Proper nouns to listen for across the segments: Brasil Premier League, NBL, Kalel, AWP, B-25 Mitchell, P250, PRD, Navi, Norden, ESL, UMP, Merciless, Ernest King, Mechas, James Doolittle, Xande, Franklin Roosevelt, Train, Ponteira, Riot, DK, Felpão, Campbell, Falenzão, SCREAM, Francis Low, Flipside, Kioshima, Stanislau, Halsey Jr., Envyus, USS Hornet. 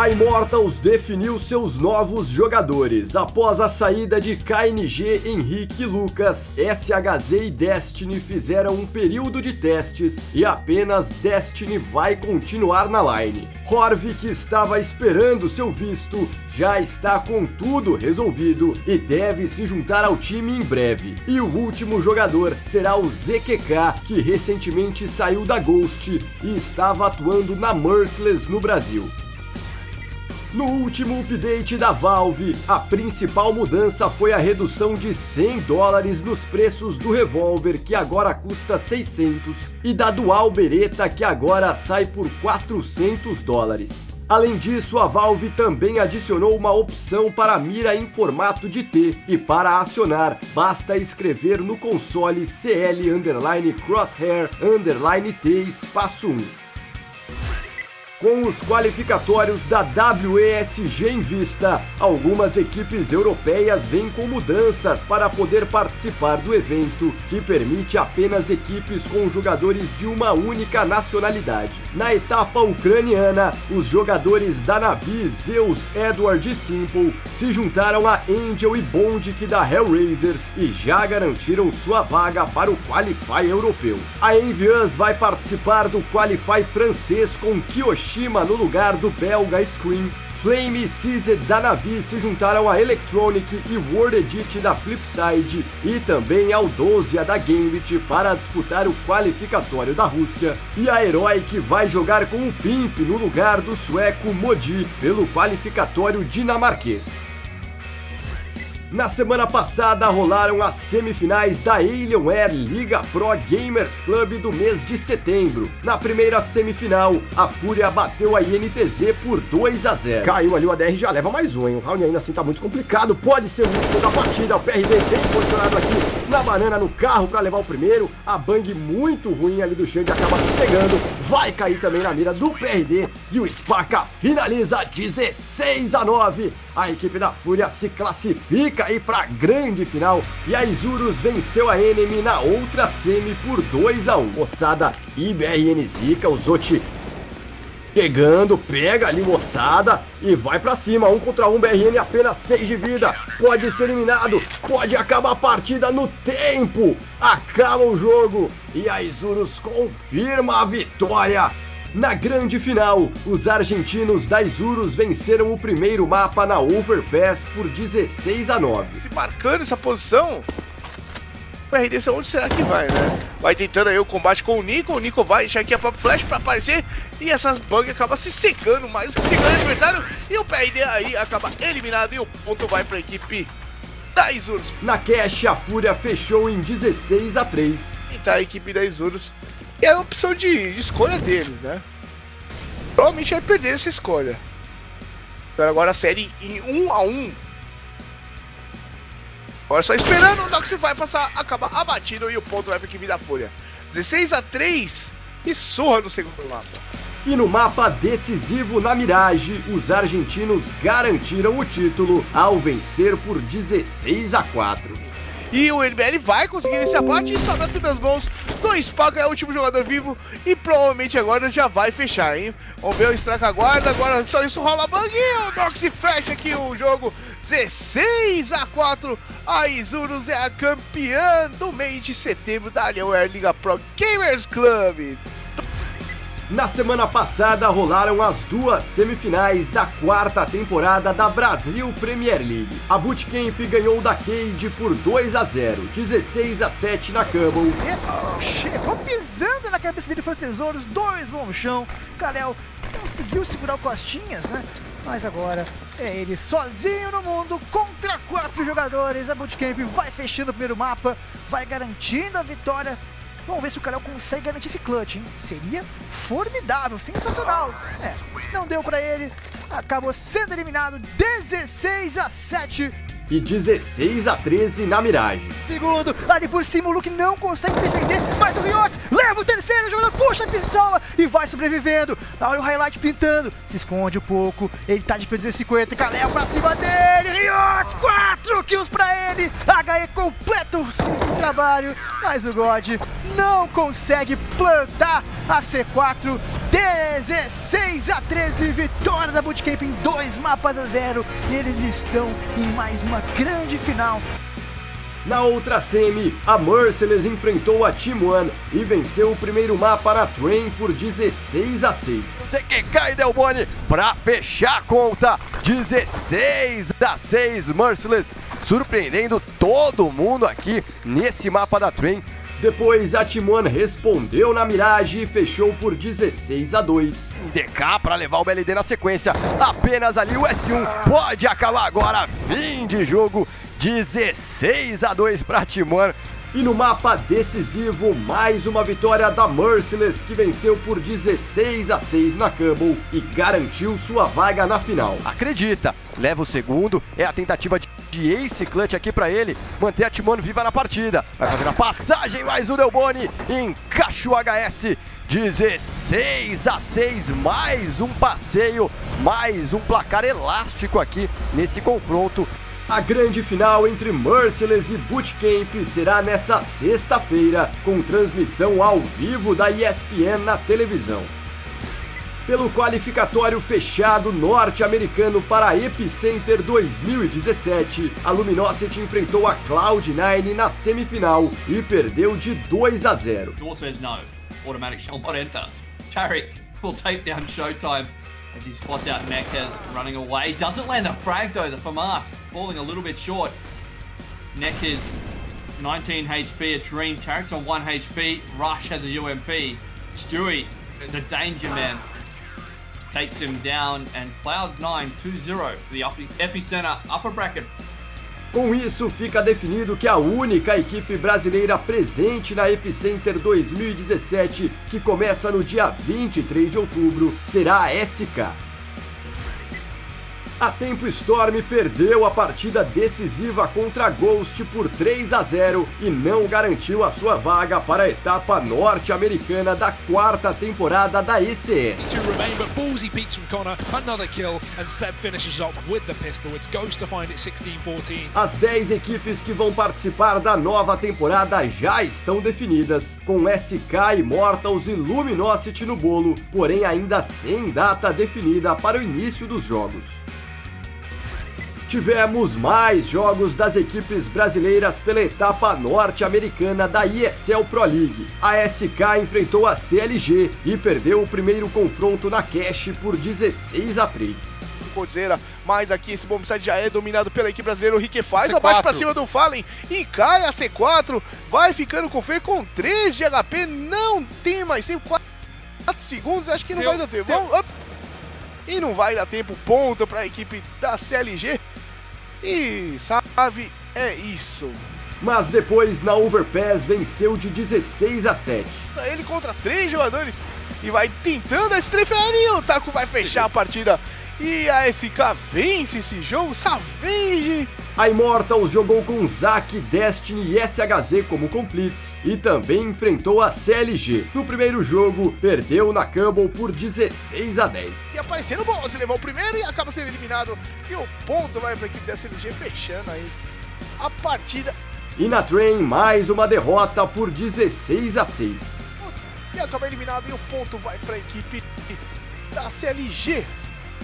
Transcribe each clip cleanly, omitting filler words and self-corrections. A Immortals definiu seus novos jogadores após a saída de KNG Henrique Lucas. SHZ e Destiny fizeram um período de testes e apenas Destiny vai continuar na line. Horv, que estava esperando seu visto, já está com tudo resolvido e deve se juntar ao time em breve. E o último jogador será o ZKK, que recentemente saiu da Ghost e estava atuando na Merciless no Brasil. No último update da Valve, a principal mudança foi a redução de $100 nos preços do revólver, que agora custa 600, e da Dual Beretta, que agora sai por $400. Além disso, a Valve também adicionou uma opção para a mira em formato de T, e para acionar, basta escrever no console CL_Crosshair_T espaço 1. Com os qualificatórios da WESG em vista, algumas equipes europeias vêm com mudanças para poder participar do evento, que permite apenas equipes com jogadores de uma única nacionalidade. Na etapa ucraniana, os jogadores da Navi, Zeus, Edward e s1mple se juntaram a Angel e Bondik da HellRaisers e já garantiram sua vaga para o Qualify europeu. A Envyus vai participar do Qualify francês com Kioshima no lugar do belga Scream. Flame e CZ da Navi se juntaram a Electronic e World Edit da Flipside e também ao 12 da Gambit para disputar o qualificatório da Rússia, e a Herói, que vai jogar com o Pimp no lugar do sueco Modi pelo qualificatório dinamarquês. Na semana passada rolaram as semifinais da Alienware Liga Pro Gamers Club do mês de setembro. Na primeira semifinal, a FURIA bateu a INTZ por 2-0. Caiu ali o ADR, já leva mais um, hein? O round ainda assim tá muito complicado, pode ser o último da partida. O PRD bem posicionado aqui na banana, no carro, pra levar o primeiro. A bang muito ruim ali do Xande, acaba sossegando. Vai cair também na mira do PRD e o Spaca finaliza 16-9. A equipe da FURIA se classifica aí para a grande final, e a Isurus venceu a Enemy na outra semi por 2-1. Moçada, IBRN zica, o Zoti chegando, pega ali moçada e vai pra cima, 1 contra 1, BRN apenas 6 de vida, pode ser eliminado, pode acabar a partida no tempo, acaba o jogo e a Isurus confirma a vitória. Na grande final, os argentinos da Isurus venceram o primeiro mapa na Overpass por 16-9. Se marcando essa posição, o RD, onde será que vai, né? Vai tentando aí o combate com o Nico vai deixar aqui a própria flash pra aparecer, e essas bugs acabam se secando mais, secando o adversário, e o PRD aí acaba eliminado, e o ponto vai pra equipe da Isurus. Na cash, a FURIA fechou em 16-3. E tá a equipe da Isurus. E é a opção de escolha deles, né? Provavelmente vai perder essa escolha. Então agora a série em 1-1. Agora só esperando o Nox vai passar, acaba abatido e o ponto vai para a equipe da FURIA. 16-3 e surra no segundo mapa. E no mapa decisivo na Mirage, os argentinos garantiram o título ao vencer por 16-4. E o NBL vai conseguir esse abate e sobra tudo nas mãos do Spaco, é o último jogador vivo e provavelmente agora já vai fechar, hein? Vamos ver o Straca aguarda, agora só isso rola a bang e o Nox fecha aqui o jogo 16-4. A Isurus é a campeã do mês de setembro da Alienware Liga Pro Gamers Club. Na semana passada rolaram as duas semifinais da quarta temporada da Brasil Premier League. A Bootcamp ganhou da Cade por 2-0, 16-7 na Campbell. Chegou pisando na cabeça dele, foram os tesouros, 2 vão no chão. Kalel conseguiu segurar o Costinhas, né? Mas agora é ele sozinho no mundo, contra 4 jogadores. A Bootcamp vai fechando o primeiro mapa, vai garantindo a vitória. Vamos ver se o Kalel consegue garantir esse clutch, hein? Seria formidável, sensacional. É, não deu pra ele, acabou sendo eliminado 16-7. E 16-13 na Mirage. Segundo, ali por cima o Luke não consegue defender, mas o Riot leva o terceiro, o jogador puxa a pistola e vai sobrevivendo. Olha o highlight pintando, se esconde um pouco, ele tá de P250, Kalel pra cima dele, Riot, 4 kills pra ele, HE completo, 5 trabalho, mas o God não consegue plantar a C4, 16-13, vitória da Bootcamp em 2 mapas a 0 e eles estão em mais uma grande final. Na outra semi, a Merciless enfrentou a Team One e venceu o primeiro mapa a Train por 16-6. ZKK e Delboni para fechar a conta, 16-6, Merciless surpreendendo todo mundo aqui nesse mapa da Train. Depois a Team One respondeu na miragem e fechou por 16-2. DK para levar o BLD na sequência, apenas ali o S1 pode acabar agora, fim de jogo. 16-2 para Team One. E no mapa decisivo, mais uma vitória da Merciless, que venceu por 16-6 na Campbell e garantiu sua vaga na final. Acredita, leva o segundo, é a tentativa de Ace Clutch aqui para ele, manter a Team One viva na partida. Vai fazer a passagem, mais o Delboni, encaixa o HS, 16-6, mais um passeio, mais um placar elástico aqui nesse confronto. A grande final entre Merciless e Bootcamp será nessa sexta-feira, com transmissão ao vivo da ESPN na televisão. Pelo qualificatório fechado norte-americano para a Epicenter 2017, a Luminosity enfrentou a Cloud9 na semifinal e perdeu de 2-0. As he spots out Mechas running away, doesn't land a frag though, the FAMAS falling a little bit short. Mechas 19 HP, a Dream, Carrick's on 1 HP, Rush has a UMP, Stewie, the danger man, takes him down, and Cloud9 2-0 for the Epicenter upper bracket. Com isso, fica definido que a única equipe brasileira presente na Epicenter 2017, que começa no dia 23 de outubro, será a SK. A Tempo Storm perdeu a partida decisiva contra a Ghost por 3-0 e não garantiu a sua vaga para a etapa norte-americana da 4ª temporada da ECS. As 10 equipes que vão participar da nova temporada já estão definidas, com SK, Immortals e Luminosity no bolo, porém ainda sem data definida para o início dos jogos. Tivemos mais jogos das equipes brasileiras pela etapa norte-americana da ESL Pro League. A SK enfrentou a CLG e perdeu o primeiro confronto na cash por 16-3. Mas aqui esse bombsite já é dominado pela equipe brasileira. O Rick faz a bate pra cima do Fallen e cai a C4. Vai ficando com o Fer com 3 de HP. Não tem mais tempo, 4 segundos. Acho que não vai dar tempo. Vamos, e não vai dar tempo, ponto para a equipe da CLG. E sabe, é isso. Mas depois na Overpass venceu de 16-7. Ele contra 3 jogadores e vai tentando a estrefeira e o Taco vai fechar a partida. E a SK vence esse jogo, Savage! A Immortals jogou com Zac, Destiny e SHZ como completes e também enfrentou a CLG. No primeiro jogo, perdeu na Campbell por 16-10. E aparecendo bom, se levou o primeiro e acaba sendo eliminado. E o ponto vai para a equipe da CLG, fechando aí a partida. E na Train, mais uma derrota por 16-6. E acaba eliminado e o ponto vai para a equipe da CLG.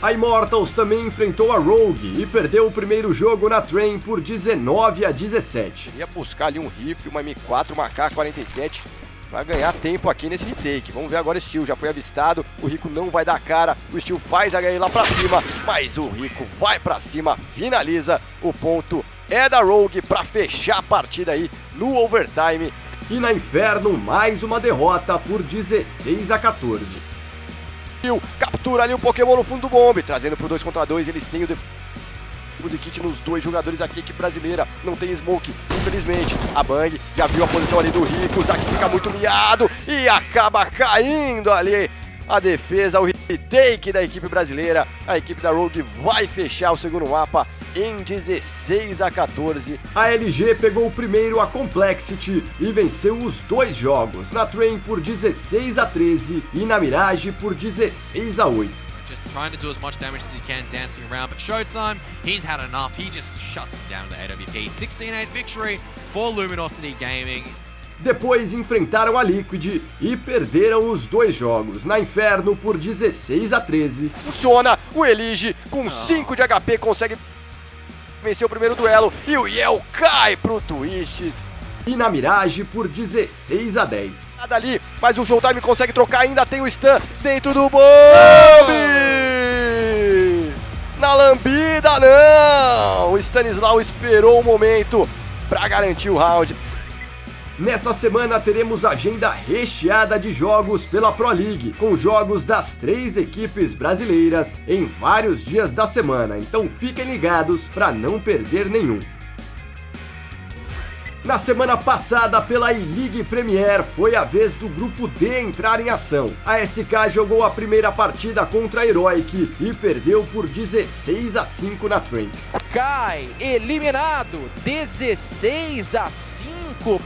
A Immortals também enfrentou a Rogue e perdeu o primeiro jogo na Train por 19-17. Ia buscar ali um rifle, uma M4, uma AK-47 para ganhar tempo aqui nesse retake. Vamos ver agora o Steel, já foi avistado, o Rico não vai dar cara, o Steel faz a HE lá para cima, mas o Rico vai para cima, finaliza, o ponto é da Rogue para fechar a partida aí no overtime. E na Inferno, mais uma derrota por 16-14. Captura ali um Pokémon no fundo do bombe, trazendo pro 2 contra 2, eles têm o defuse kit nos 2 jogadores aqui, equipe brasileira, não tem smoke, infelizmente. A Bang já viu a posição ali do Rico, o Zac fica muito miado e acaba caindo ali a defesa, o retake da equipe brasileira. A equipe da Rogue vai fechar o segundo mapa em 16-14. A LG pegou o primeiro, a Complexity, e venceu os 2 jogos, na Train por 16-13 e na Mirage por 16-8. Just trying to do as much damage as he can dancing around, but Showtime, he's had enough. He just shuts him down with the AWP. 16-8 victory for Luminosity Gaming. depois enfrentaram a Liquid e perderam os dois jogos na Inferno por 16-13. Funciona, o Elige com 5 de HP consegue vencer o primeiro duelo e o Yell cai pro Twists. E na Mirage por 16-10. Nada ali, mas o Showtime consegue trocar, ainda tem o stun dentro do Bomb! Na lambida não! O Stanislau esperou o momento para garantir o round. Nessa semana teremos agenda recheada de jogos pela Pro League, com jogos das 3 equipes brasileiras em vários dias da semana, então fiquem ligados para não perder nenhum. Na semana passada, pela E-League Premier, foi a vez do grupo D entrar em ação. A SK jogou a primeira partida contra a Heroic e perdeu por 16-5 na Train. Cai, eliminado, 16-5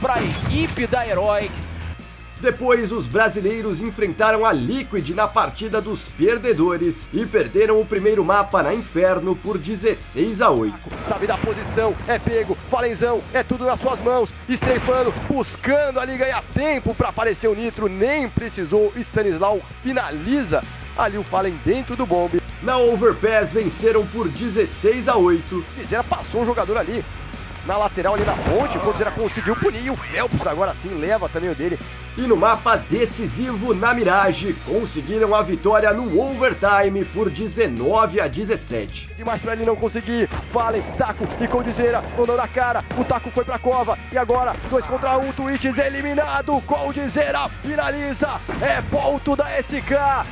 para a equipe da Heroic. Depois, os brasileiros enfrentaram a Liquid na partida dos perdedores e perderam o primeiro mapa na Inferno por 16-8. Sabe da posição, é pego, Falenzão, é tudo nas suas mãos, estreifando, buscando ali ganhar tempo para aparecer o Nitro, nem precisou, Stanislau finaliza ali o Fallen dentro do bombe. Na Overpass venceram por 16-8. Zera passou o jogador ali. Na lateral ali na ponte, o Ponteira conseguiu punir, e o Phelps agora sim leva também o dele. E no mapa decisivo, na Mirage, conseguiram a vitória no overtime por 19-17. Demais pra ele não conseguir, Fallen, Taco e Coldzera, mandou na cara, o Taco foi pra cova, e agora 2 contra 1, Twists eliminado, Coldzera finaliza, é ponto da SK.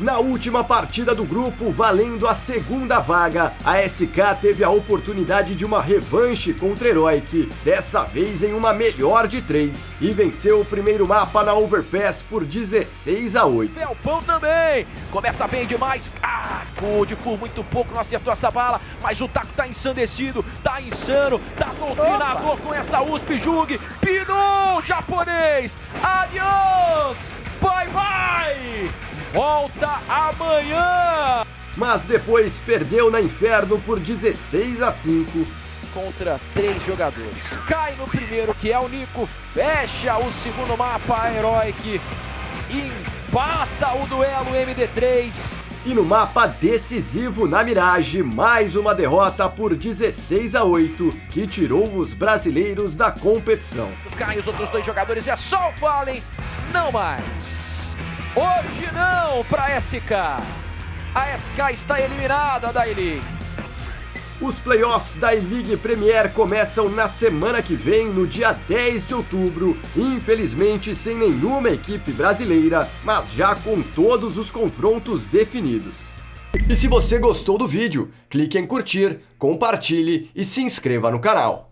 Na última partida do grupo, valendo a segunda vaga, a SK teve a oportunidade de uma revanche contra a Heroic, dessa vez em uma melhor de 3, e venceu o primeiro mapa na Overpass por 16-8. Felpão também, começa bem demais, Code por muito pouco, não acertou essa bala, mas o Taco tá ensandecido, tá insano, tá doutrinador com essa USP, Jung, pinou japonês, adiós, bye bye! Volta amanhã! Mas depois perdeu na Inferno por 16-5. Contra 3 jogadores. Cai no primeiro, que é o Nico. Fecha o segundo mapa, a Heroic. Empata o duelo MD3. E no mapa decisivo, na Mirage, mais uma derrota por 16-8, que tirou os brasileiros da competição. Cai os outros 2 jogadores, é só o Fallen, não mais. Hoje não para SK. A SK está eliminada da E-League. Os playoffs da E-League Premier começam na semana que vem, no dia 10 de outubro. Infelizmente sem nenhuma equipe brasileira, mas já com todos os confrontos definidos. E se você gostou do vídeo, clique em curtir, compartilhe e se inscreva no canal.